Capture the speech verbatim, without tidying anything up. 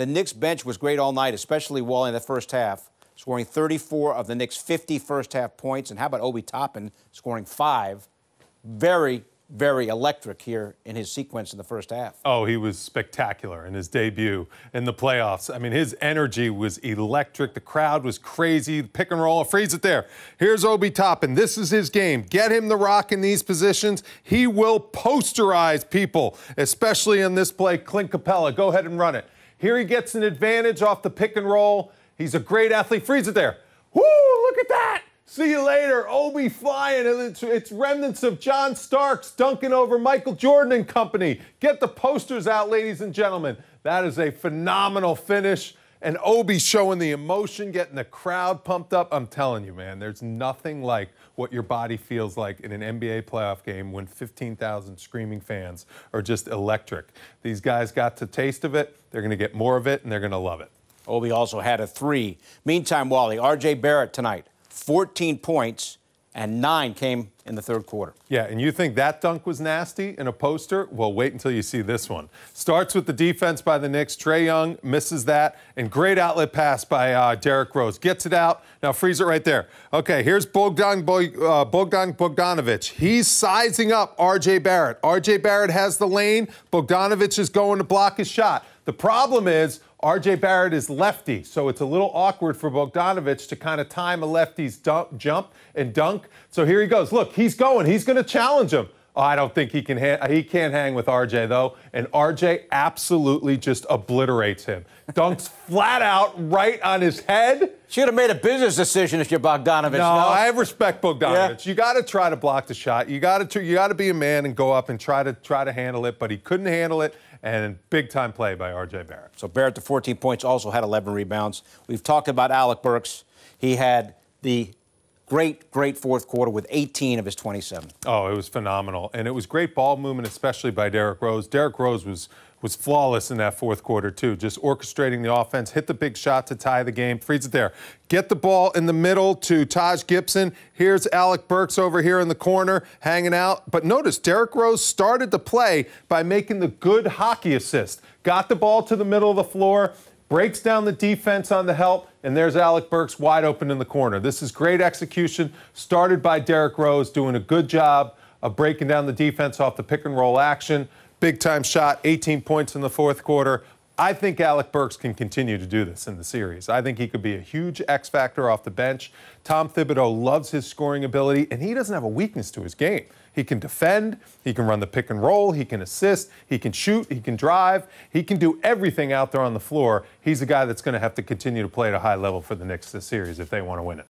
The Knicks bench was great all night, especially Wall in the first half, scoring thirty-four of the Knicks' fifty first-half points. And how about Obi Toppin scoring five? Very, very electric here in his sequence in the first half. Oh, he was spectacular in his debut in the playoffs. I mean, his energy was electric. The crowd was crazy. Pick and roll, freeze it there. Here's Obi Toppin. This is his game. Get him the rock in these positions. He will posterize people, especially in this play. Clint Capella, go ahead and run it. Here he gets an advantage off the pick and roll. He's a great athlete. Freeze it there. Woo, look at that. See you later. Obi flying. It's, it's remnants of John Starks dunking over Michael Jordan and company. Get the posters out, ladies and gentlemen. That is a phenomenal finish. And Obi showing the emotion, getting the crowd pumped up. I'm telling you, man, there's nothing like what your body feels like in an N B A playoff game when fifteen thousand screaming fans are just electric. These guys got the taste of it. They're going to get more of it, and they're going to love it. Obi also had a three. Meantime, Wally, R J. Barrett tonight. fourteen points, and nine came in the third quarter. Yeah, and you think that dunk was nasty in a poster? Well, wait until you see this one. Starts with the defense by the Knicks. Trae Young misses that, and great outlet pass by uh, Derrick Rose. Gets it out. Now freeze it right there. Okay, here's Bogdan, uh, Bogdan Bogdanović. He's sizing up R J. Barrett. R J. Barrett has the lane. Bogdanović is going to block his shot. The problem is, R J. Barrett is lefty, so it's a little awkward for Bogdanović to kind of time a lefty's dump, jump and dunk. So here he goes. Look, he's going. He's going to challenge him. Oh, I don't think he can. Ha he can't hang with R J, though. And R J absolutely just obliterates him. Dunks flat out right on his head. Should have made a business decision if you're Bogdanović. No, no? I respect Bogdanović. Yeah. You got to try to block the shot. You got to. You got to be a man and go up and try to try to handle it. But he couldn't handle it. And big-time play by R J. Barrett. So Barrett, the fourteen points, also had eleven rebounds. We've talked about Alec Burks. He had the great, great fourth quarter with eighteen of his twenty-seven. Oh, it was phenomenal. And it was great ball movement, especially by Derrick Rose. Derrick Rose was, was flawless in that fourth quarter, too, just orchestrating the offense, hit the big shot to tie the game, frees it there. Get the ball in the middle to Taj Gibson. Here's Alec Burks over here in the corner hanging out. But notice Derrick Rose started the play by making the good hockey assist. Got the ball to the middle of the floor, breaks down the defense on the help, and there's Alec Burks wide open in the corner. This is great execution, started by Derrick Rose, doing a good job of breaking down the defense off the pick-and-roll action. Big-time shot, eighteen points in the fourth quarter. I think Alec Burks can continue to do this in the series. I think he could be a huge X factor off the bench. Tom Thibodeau loves his scoring ability, and he doesn't have a weakness to his game. He can defend, he can run the pick and roll, he can assist, he can shoot, he can drive, he can do everything out there on the floor. He's a guy that's going to have to continue to play at a high level for the Knicks this series if they want to win it.